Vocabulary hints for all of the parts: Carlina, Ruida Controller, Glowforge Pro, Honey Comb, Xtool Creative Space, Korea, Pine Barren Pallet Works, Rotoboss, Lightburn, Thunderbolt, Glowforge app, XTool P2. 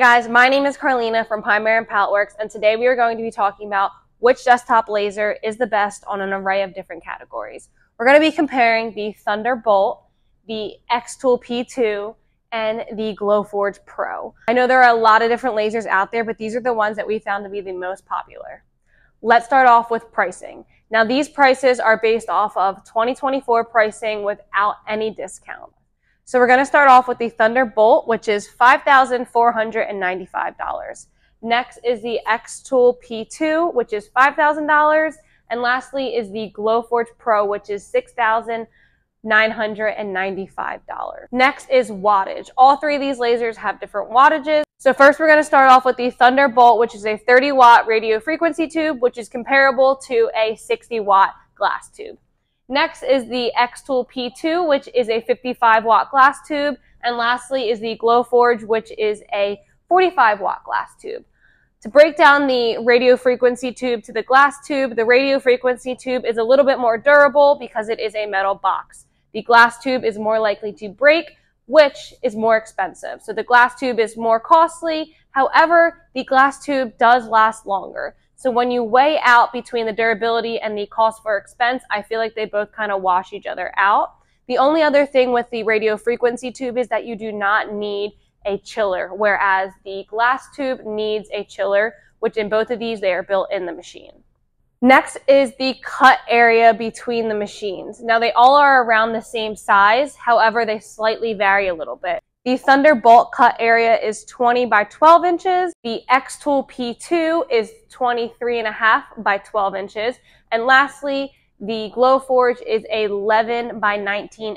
guys, my name is Carlina from Pine Barren Pallet Works, and today we are going to be talking about which desktop laser is the best on an array of different categories. We're going to be comparing the Thunderbolt, the XTool P2, and the Glowforge Pro. I know there are a lot of different lasers out there, but these are the ones that we found to be the most popular. Let's start off with pricing. Now, these prices are based off of 2024 pricing without any discount. So we're going to start off with the Thunderbolt, which is $5,495. Next is the XTool P2, which is $5,000. And lastly is the Glowforge Pro, which is $6,995. Next is wattage. All three of these lasers have different wattages. So first we're going to start off with the Thunderbolt, which is a 30-watt radio frequency tube, which is comparable to a 60-watt glass tube. Next is the XTool P2, which is a 55-watt glass tube. And lastly is the Glowforge, which is a 45-watt glass tube. To break down the radio frequency tube to the glass tube, the radio frequency tube is a little bit more durable because it is a metal box. The glass tube is more likely to break, which is more expensive. So the glass tube is more costly. However, the glass tube does last longer. So when you weigh out between the durability and the cost for expense, I feel like they both kind of wash each other out. The only other thing with the radio frequency tube is that you do not need a chiller, whereas the glass tube needs a chiller, which in both of these, they are built in the machine. Next is the cut area between the machines. Now, they all are around the same size. However, they slightly vary a little bit. The Thunderbolt cut area is 20 by 12 inches. The XTool P2 is 23.5 by 12 inches. And lastly, the Glowforge is 11 by 19.5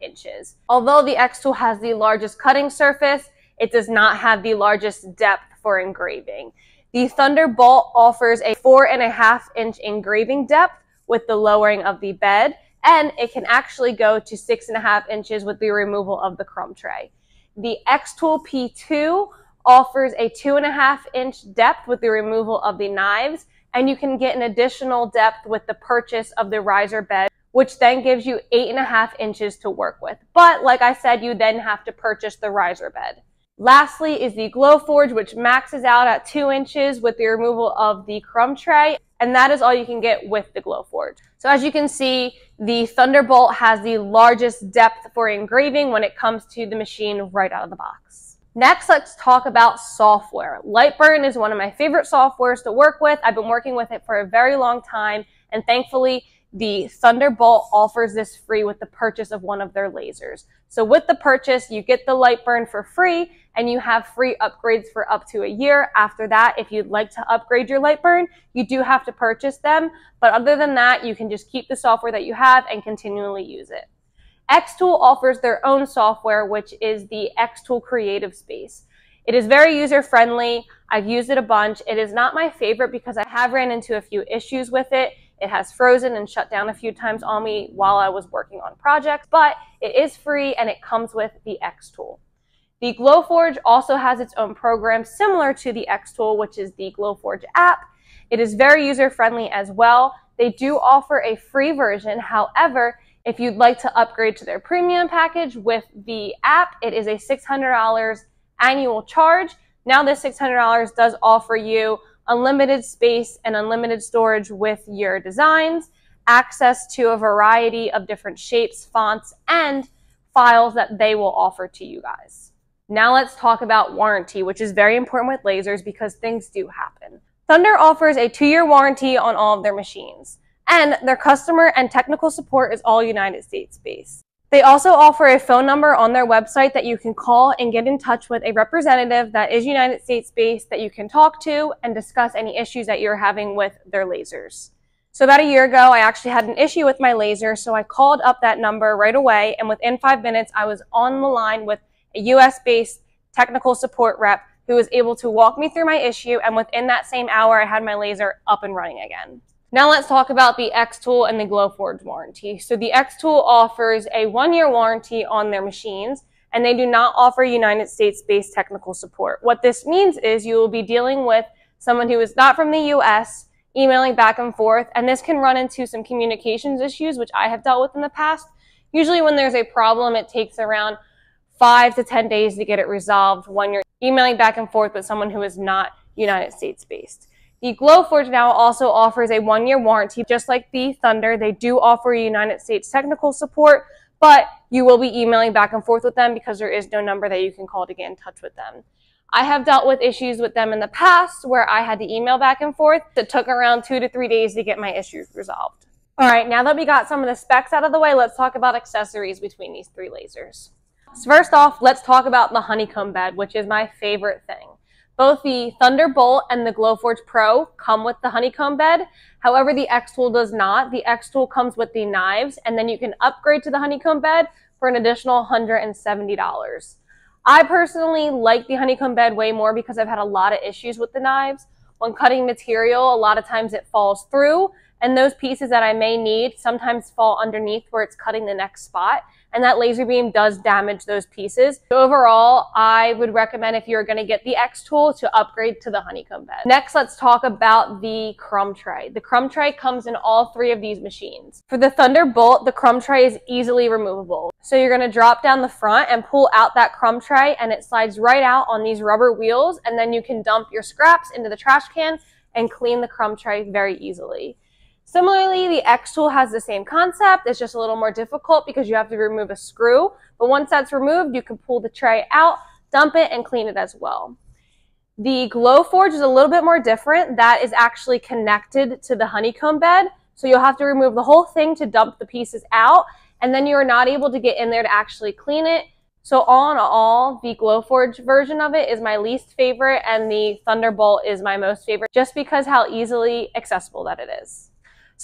inches. Although the XTool has the largest cutting surface, it does not have the largest depth for engraving. The Thunderbolt offers a 4.5-inch engraving depth with the lowering of the bed, and it can actually go to 6.5 inches with the removal of the crumb tray. The XTool P2 offers a 2.5-inch depth with the removal of the knives, and you can get an additional depth with the purchase of the riser bed, which then gives you 8.5 inches to work with. But like I said, you then have to purchase the riser bed. Lastly is the Glowforge, which maxes out at 2 inches with the removal of the crumb tray, and that is all you can get with the Glowforge. So as you can see, the Thunderbolt has the largest depth for engraving when it comes to the machine right out of the box. Next, let's talk about software. Lightburn is one of my favorite softwares to work with. I've been working with it for a very long time, and thankfully, the Thunderbolt offers this free with the purchase of one of their lasers. So with the purchase, you get the Lightburn for free, and you have free upgrades for up to a year. After that, if you'd like to upgrade your Lightburn, you do have to purchase them. But other than that, you can just keep the software that you have and continually use it. XTool offers their own software, which is the Xtool Creative Space. It is very user-friendly. I've used it a bunch. It is not my favorite because I have ran into a few issues with it. It has frozen and shut down a few times on me while I was working on projects, but it is free and it comes with the XTool. The Glowforge also has its own program similar to the XTool, which is the Glowforge app. It is very user-friendly as well. They do offer a free version. However, if you'd like to upgrade to their premium package with the app, it is a $600 annual charge. Now this $600 does offer you unlimited space and unlimited storage with your designs, access to a variety of different shapes, fonts, and files that they will offer to you guys. Now let's talk about warranty, which is very important with lasers because things do happen. Thunder offers a 2-year warranty on all of their machines, and their customer and technical support is all United States based. They also offer a phone number on their website that you can call and get in touch with a representative that is United States based that you can talk to and discuss any issues that you're having with their lasers. So about a year ago, I actually had an issue with my laser, so I called up that number right away, and within 5 minutes, I was on the line with a US-based technical support rep who was able to walk me through my issue, and within that same hour, I had my laser up and running again. Now let's talk about the XTool and the Glowforge warranty. So the XTool offers a 1-year warranty on their machines, and they do not offer United States-based technical support. What this means is you will be dealing with someone who is not from the US, emailing back and forth, and this can run into some communications issues, which I have dealt with in the past. Usually when there's a problem, it takes around 5 to 10 days to get it resolved when you're emailing back and forth with someone who is not United States based. The Glowforge now also offers a 1-year warranty, just like the Thunder. They do offer United States technical support, but you will be emailing back and forth with them because there is no number that you can call to get in touch with them. I have dealt with issues with them in the past where I had to email back and forth. It took around 2 to 3 days to get my issues resolved. All right, now that we got some of the specs out of the way, let's talk about accessories between these 3 lasers. So first off, let's talk about the honeycomb bed, which is my favorite thing. Both the Thunderbolt and the Glowforge Pro come with the honeycomb bed. However, the XTool does not. The XTool comes with the knives, and then you can upgrade to the honeycomb bed for an additional $170. I personally like the honeycomb bed way more because I've had a lot of issues with the knives. When cutting material, a lot of times it falls through, and those pieces that I may need sometimes fall underneath where it's cutting the next spot, and that laser beam does damage those pieces. So overall, I would recommend, if you're gonna get the XTool, to upgrade to the honeycomb bed. Next, let's talk about the crumb tray. The crumb tray comes in all 3 of these machines. For the Thunderbolt, the crumb tray is easily removable. So you're gonna drop down the front and pull out that crumb tray, and it slides right out on these rubber wheels, and then you can dump your scraps into the trash can and clean the crumb tray very easily. Similarly, the XTool has the same concept. It's just a little more difficult because you have to remove a screw, but once that's removed, you can pull the tray out, dump it, and clean it as well. The Glowforge is a little bit more different. That is actually connected to the honeycomb bed, so you'll have to remove the whole thing to dump the pieces out, and then you're not able to get in there to actually clean it. So all in all, the Glowforge version of it is my least favorite, and the Thunderbolt is my most favorite, just because how easily accessible that it is.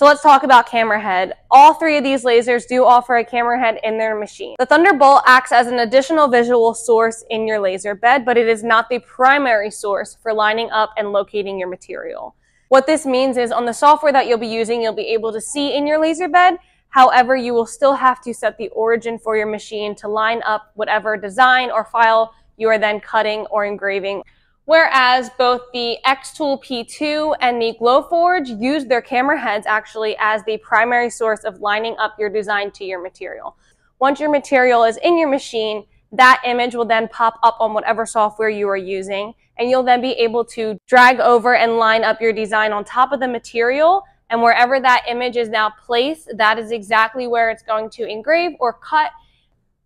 So let's talk about camera head. All 3 of these lasers do offer a camera head in their machine. The Thunderbolt acts as an additional visual source in your laser bed, but it is not the primary source for lining up and locating your material. What this means is, on the software that you'll be using, you'll be able to see in your laser bed. However, you will still have to set the origin for your machine to line up whatever design or file you are then cutting or engraving. Whereas both the XTool P2 and the Glowforge use their camera heads actually as the primary source of lining up your design to your material. Once your material is in your machine, that image will then pop up on whatever software you are using, and you'll then be able to drag over and line up your design on top of the material, and wherever that image is now placed, that is exactly where it's going to engrave or cut.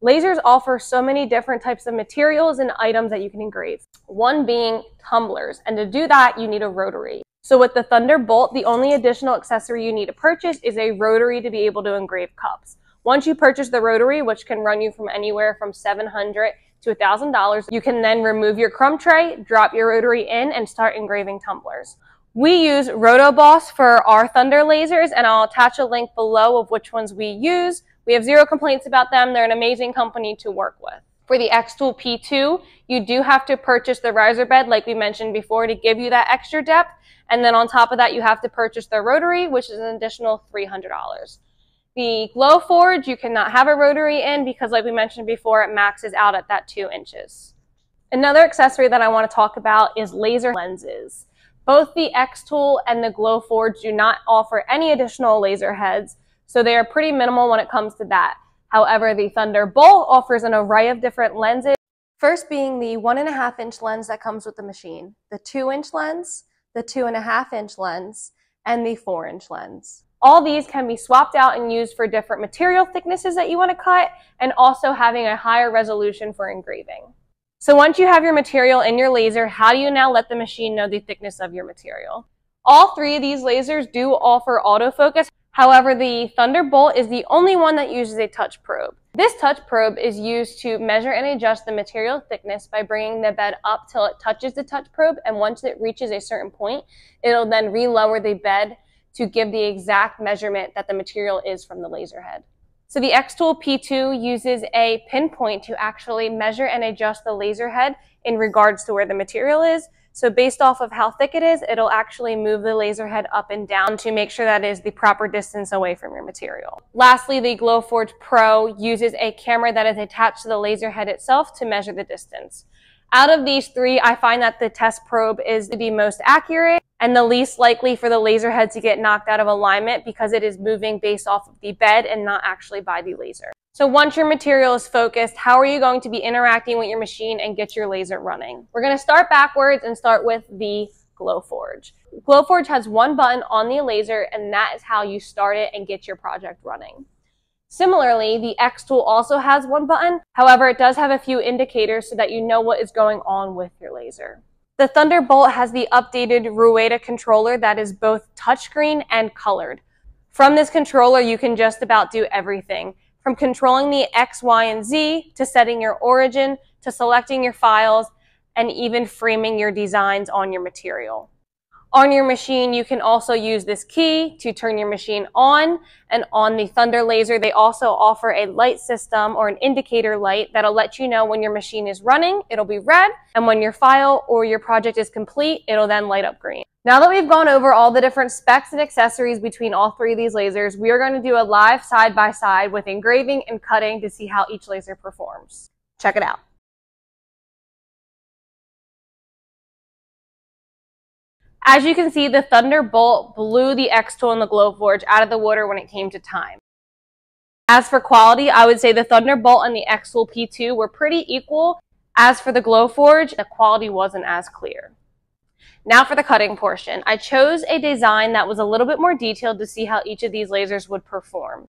Lasers offer so many different types of materials and items that you can engrave, one being tumblers, and to do that you need a rotary. So with the Thunderbolt, the only additional accessory you need to purchase is a rotary to be able to engrave cups. Once you purchase the rotary, which can run you from anywhere from $700 to $1,000, you can then remove your crumb tray, drop your rotary in, and start engraving tumblers. We use Rotoboss for our Thunder lasers, and I'll attach a link below of which ones we use. We have 0 complaints about them. They're an amazing company to work with. For the XTool P2, you do have to purchase the riser bed, like we mentioned before, to give you that extra depth. And then on top of that, you have to purchase the rotary, which is an additional $300. The Glowforge, you cannot have a rotary in because, like we mentioned before, it maxes out at that 2 inches. Another accessory that I want to talk about is laser lenses. Both the XTool and the Glowforge do not offer any additional laser heads, so they are pretty minimal when it comes to that. However, the Thunderbolt offers an array of different lenses, first being the 1.5-inch lens that comes with the machine, the 2-inch lens, the 2.5-inch lens, and the 4-inch lens. All these can be swapped out and used for different material thicknesses that you want to cut, and also having a higher resolution for engraving. So once you have your material in your laser, how do you now let the machine know the thickness of your material? All 3 of these lasers do offer autofocus. However, the Thunderbolt is the only one that uses a touch probe. This touch probe is used to measure and adjust the material thickness by bringing the bed up till it touches the touch probe, and once it reaches a certain point, it'll then re-lower the bed to give the exact measurement that the material is from the laser head. So the XTool P2 uses a pinpoint to actually measure and adjust the laser head in regards to where the material is. So based off of how thick it is, it'll actually move the laser head up and down to make sure that is the proper distance away from your material. Lastly, the Glowforge Pro uses a camera that is attached to the laser head itself to measure the distance. Out of these 3, I find that the test probe is the most accurate, and the least likely for the laser head to get knocked out of alignment because it is moving based off of the bed and not actually by the laser. So once your material is focused, how are you going to be interacting with your machine and get your laser running? We're going to start backwards and start with the Glowforge. Glowforge has one button on the laser, and that is how you start it and get your project running. Similarly, the XTool also has one button. However, it does have a few indicators so that you know what is going on with your laser. The Thunderbolt has the updated Ruida controller that is both touchscreen and colored. From this controller, you can just about do everything, from controlling the X, Y, and Z, to setting your origin, to selecting your files, and even framing your designs on your material. On your machine, you can also use this key to turn your machine on, and on the Thunder laser, they also offer a light system or an indicator light that'll let you know when your machine is running, it'll be red, and when your file or your project is complete, it'll then light up green. Now that we've gone over all the different specs and accessories between all three of these lasers, we are going to do a live side-by-side with engraving and cutting to see how each laser performs. Check it out. As you can see, the Thunderbolt blew the XTool and the Glowforge out of the water when it came to time. As for quality, I would say the Thunderbolt and the XTool P2 were pretty equal. As for the Glowforge, the quality wasn't as clear. Now for the cutting portion. I chose a design that was a little bit more detailed to see how each of these lasers would perform.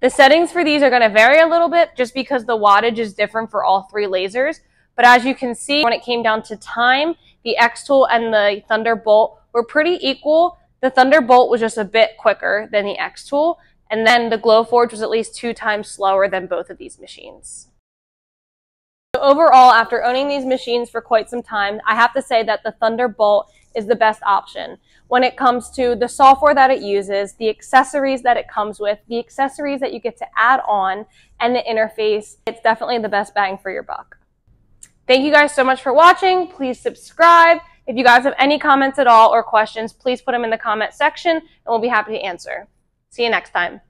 The settings for these are going to vary a little bit just because the wattage is different for all three lasers. But as you can see, when it came down to time, the XTool and the Thunderbolt were pretty equal. The Thunderbolt was just a bit quicker than the XTool, and then the Glowforge was at least 2 times slower than both of these machines. So overall, after owning these machines for quite some time, I have to say that the Thunderbolt is the best option when it comes to the software that it uses, the accessories that it comes with, the accessories that you get to add on, and the interface. It's definitely the best bang for your buck. Thank you guys so much for watching. Please subscribe. If you guys have any comments at all or questions, please put them in the comment section and we'll be happy to answer. See you next time.